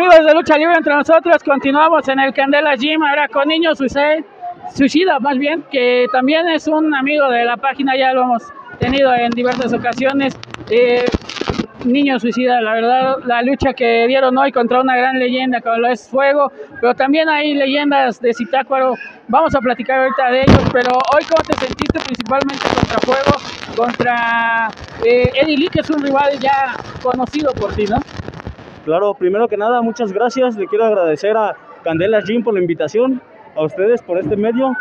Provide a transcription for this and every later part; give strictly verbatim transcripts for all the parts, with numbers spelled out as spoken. Amigos de Lucha Libre entre nosotros, continuamos en el Candela Gym, ahora con Niño Suicida, más bien, que también es un amigo de la página, ya lo hemos tenido en diversas ocasiones. Eh, Niño Suicida, la verdad, la lucha que dieron hoy contra una gran leyenda como lo es Fuego, pero también hay leyendas de Zitácuaro, vamos a platicar ahorita de ellos, pero hoy ¿cómo te sentiste principalmente contra Fuego, contra eh, Eddie Lee, que es un rival ya conocido por ti, ¿no? Claro, primero que nada, muchas gracias. Le quiero agradecer a Candela Gym por la invitación, a ustedes por este medio.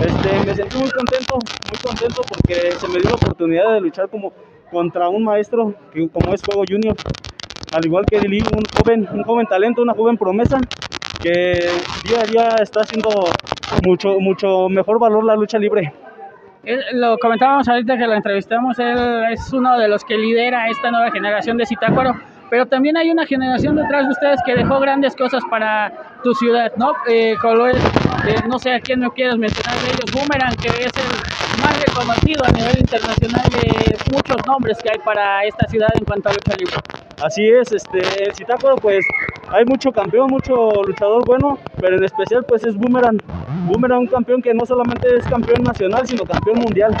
Este, me sentí muy contento, muy contento porque se me dio la oportunidad de luchar como, contra un maestro que, como es Hugo Junior, al igual que Eddie Lee, un joven, un joven talento, una joven promesa que día a día está haciendo mucho, mucho mejor valor la lucha libre. Lo comentábamos ahorita que lo entrevistamos, él es uno de los que lidera esta nueva generación de Zitácuaro. Pero también hay una generación detrás de ustedes que dejó grandes cosas para tu ciudad, ¿no? Eh, colores, eh, no sé a quién no quieres mencionar de ellos, Boomerang, que es el más reconocido a nivel internacional de muchos nombres que hay para esta ciudad en cuanto a lucha libre. Así es, este, en Zitácuaro pues hay mucho campeón, mucho luchador bueno, pero en especial pues es Boomerang. Boomerang, un campeón que no solamente es campeón nacional, sino campeón mundial.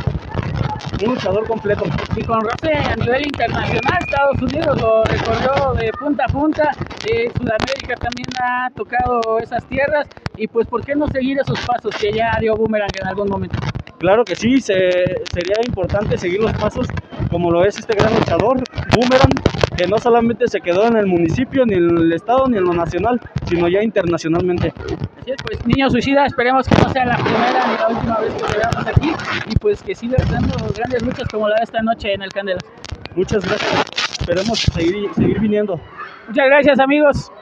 Un luchador completo. Y con roce a nivel internacional, Estados Unidos lo recorrió de punta a punta, eh, Sudamérica también ha tocado esas tierras, y pues ¿por qué no seguir esos pasos que ya dio Boomerang en algún momento? Claro que sí, se, sería importante seguir los pasos como lo es este gran luchador, Boomerang, que no solamente se quedó en el municipio, ni en el estado, ni en lo nacional, sino ya internacionalmente. Así es, pues Niño Suicida, esperemos que no sea la primera ni la última vez que llegamos aquí, y pues que sigas dando grandes luchas como la de esta noche en el Candela. Muchas gracias, esperemos seguir, seguir viniendo. Muchas gracias, amigos.